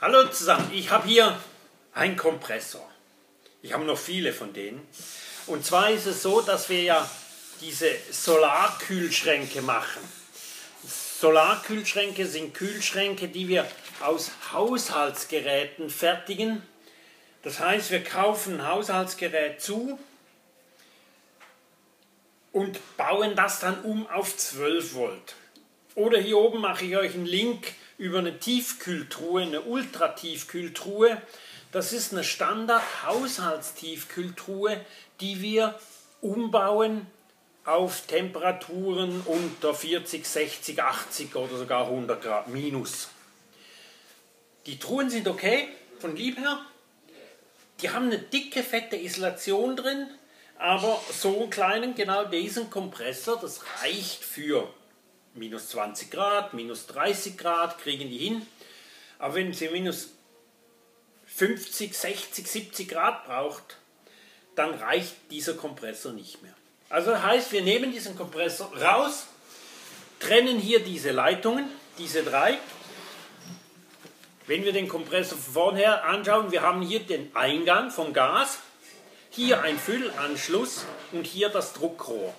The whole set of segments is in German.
Hallo zusammen, ich habe hier einen Kompressor. Ich habe noch viele von denen. Und zwar ist es so, dass wir ja diese Solarkühlschränke machen. Solarkühlschränke sind Kühlschränke, die wir aus Haushaltsgeräten fertigen. Das heißt, wir kaufen ein Haushaltsgerät zu und bauen das dann um auf 12 Volt. Oder hier oben mache ich euch einen Link über eine Tiefkühltruhe, eine Ultratiefkühltruhe. Das ist eine Standard-Haushaltstiefkühltruhe, die wir umbauen auf Temperaturen unter 40, 60, 80 oder sogar 100 Grad minus. Die Truhen sind okay, von Liebherr. Die haben eine dicke, fette Isolation drin, aber so einen kleinen, genau diesen Kompressor, das reicht für minus 20 Grad, minus 30 Grad, kriegen die hin. Aber wenn sie minus 50, 60, 70 Grad braucht, dann reicht dieser Kompressor nicht mehr. Also das heißt, wir nehmen diesen Kompressor raus, trennen hier diese Leitungen, diese drei. Wenn wir den Kompressor von vornher anschauen, wir haben hier den Eingang vom Gas, hier ein Füllanschluss und hier das Druckrohr.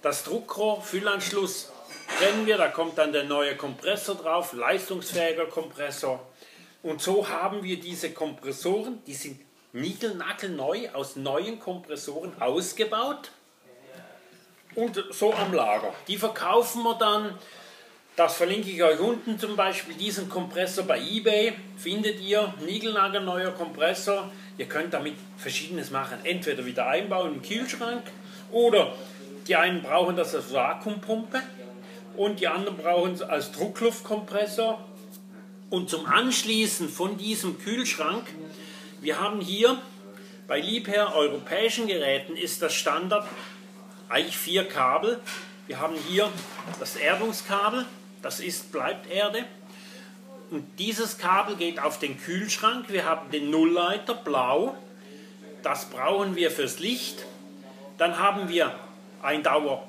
Das Druckrohr, Füllanschluss trennen wir, da kommt dann der neue Kompressor drauf, leistungsfähiger Kompressor. Und so haben wir diese Kompressoren, die sind nickelnackelneu aus neuen Kompressoren ausgebaut und so am Lager. Die verkaufen wir dann, das verlinke ich euch unten, zum Beispiel diesen Kompressor bei eBay, findet ihr, nickelnagelneuer Kompressor. Ihr könnt damit Verschiedenes machen, entweder wieder einbauen im Kühlschrank oder die einen brauchen das als Vakuumpumpe und die anderen brauchen es als Druckluftkompressor. Und zum Anschließen von diesem Kühlschrank, wir haben hier bei Liebherr europäischen Geräten ist das Standard eigentlich 4 Kabel. Wir haben hier das Erdungskabel, das ist, bleibt Erde. Und dieses Kabel geht auf den Kühlschrank. Wir haben den Nullleiter, blau. Das brauchen wir fürs Licht. Dann haben wir ein Dauer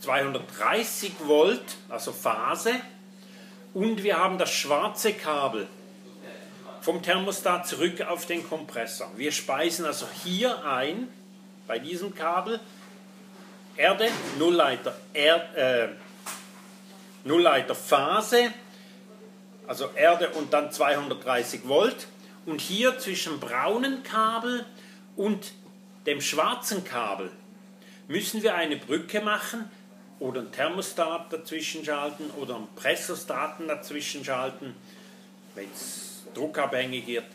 230 Volt, also Phase. Und wir haben das schwarze Kabel vom Thermostat zurück auf den Kompressor. Wir speisen also hier ein, bei diesem Kabel, Erde, Nullleiter, Nullleiterphase, also Erde und dann 230 Volt. Und hier zwischen braunen Kabel und dem schwarzen Kabel müssen wir eine Brücke machen, oder einen Thermostat dazwischen schalten oder einen Pressostaten dazwischen schalten, wenn es druckabhängig wird.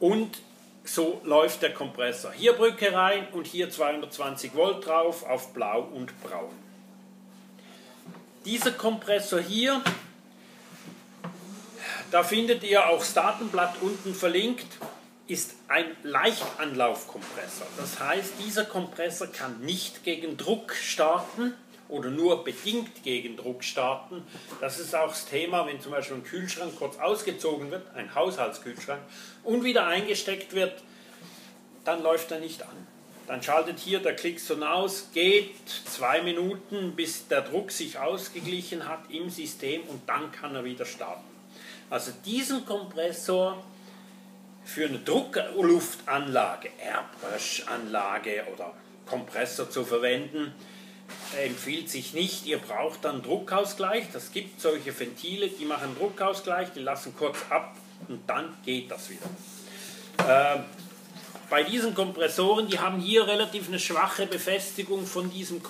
Und so läuft der Kompressor. Hier Brücke rein und hier 220 Volt drauf auf blau und braun. Dieser Kompressor hier, da findet ihr auch das Datenblatt unten verlinkt, ist ein Leichtanlaufkompressor. Das heißt, dieser Kompressor kann nicht gegen Druck starten, oder nur bedingt gegen Druck starten. Das ist auch das Thema, wenn zum Beispiel ein Kühlschrank kurz ausgezogen wird, ein Haushaltskühlschrank, und wieder eingesteckt wird, dann läuft er nicht an. Dann schaltet hier der Klickson aus, geht 2 Minuten, bis der Druck sich ausgeglichen hat im System, und dann kann er wieder starten. Also diesen Kompressor für eine Druckluftanlage, Airbrush-Anlage oder Kompressor zu verwenden, empfiehlt sich nicht. Ihr braucht dann Druckausgleich. Das gibt solche Ventile, die machen Druckausgleich, die lassen kurz ab und dann geht das wieder. Bei diesen Kompressoren, die haben hier relativ eine schwache Befestigung von diesem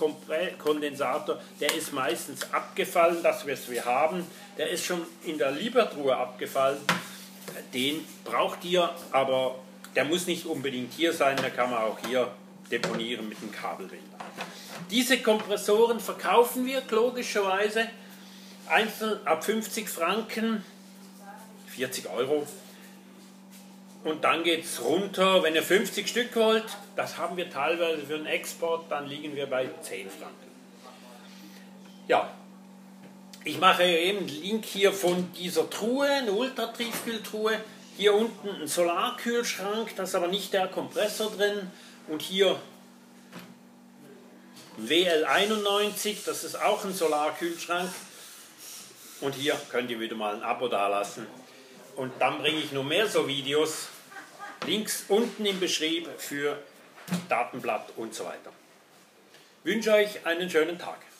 Kondensator. Der ist meistens abgefallen, das was wir haben. Der ist schon in der Liebherr-Truhe abgefallen. Den braucht ihr, aber der muss nicht unbedingt hier sein, der kann man auch hier deponieren mit dem Kabelbinder. Diese Kompressoren verkaufen wir logischerweise einzeln ab 50 Franken, 40 Euro. Und dann geht es runter, wenn ihr 50 Stück wollt, das haben wir teilweise für den Export, dann liegen wir bei 10 Franken. Ja, ich mache eben einen Link hier von dieser Truhe, eine Ultratiefkühltruhe. Hier unten ein Solarkühlschrank, da ist aber nicht der Kompressor drin. Und hier WL91, das ist auch ein Solarkühlschrank. Und hier könnt ihr wieder mal ein Abo dalassen. Und dann bringe ich noch mehr so Videos links unten im Beschrieb für Datenblatt und so weiter. Ich wünsche euch einen schönen Tag.